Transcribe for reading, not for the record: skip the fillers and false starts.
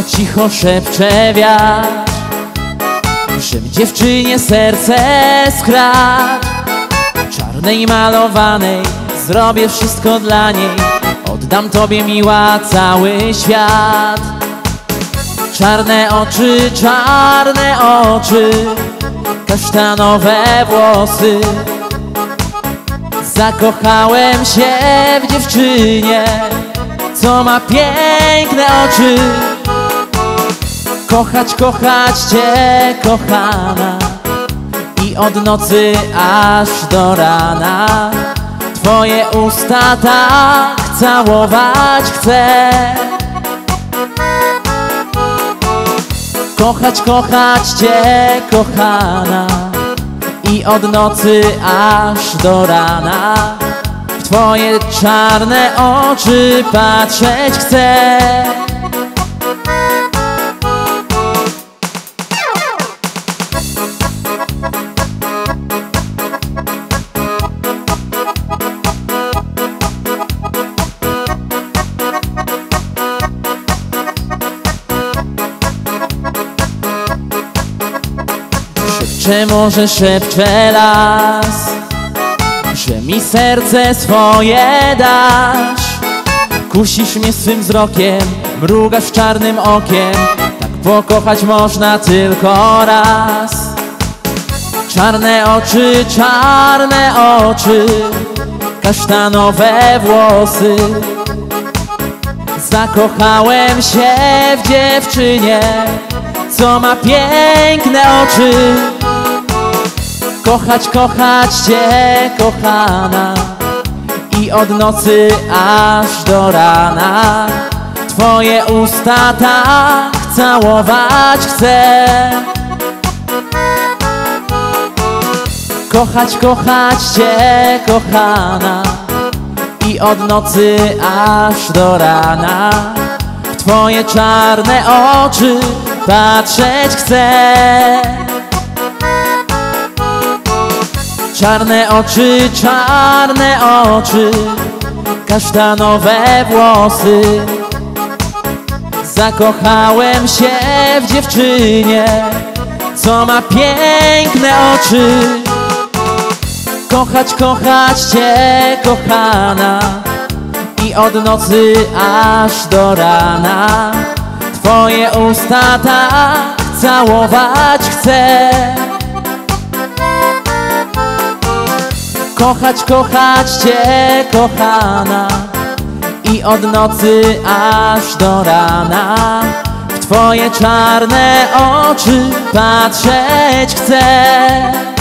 o cicho szepcze wiatr, żem dziewczynie serce skradł. Czarnej malowanej zrobię wszystko dla niej, oddam tobie miła cały świat. Czarne oczy, kasztanowe włosy. Zakochałem się w dziewczynie, co ma piękne oczy. Kochać cię, kochana, i od nocy aż do rana twoje usta tak całować chcę. Kochać cię, kochana, i od nocy aż do rana w twoje czarne oczy patrzeć chcę. Szepcze morze, szepcze las, że mi serce swoje dasz. Kusisz mnie swym wzrokiem, mrugasz czarnym okiem. Tak pokochać można tylko raz. Czarne oczy, kasztanowe włosy. Zakochałem się w dziewczynie, co ma piękne oczy. Kochać cię, kochana, i od nocy aż do rana twoje usta tak całować chcę. Kochać cię, kochana, i od nocy aż do rana w twoje czarne oczy patrzeć chcę. Czarne oczy, kasztanowe włosy. Zakochałem się w dziewczynie, co ma piękne oczy. Kochać cię, kochana, i od nocy aż do rana twoje usta tak całować chcę. Kochać cię, kochana, i od nocy aż do rana w twoje czarne oczy patrzeć chcę.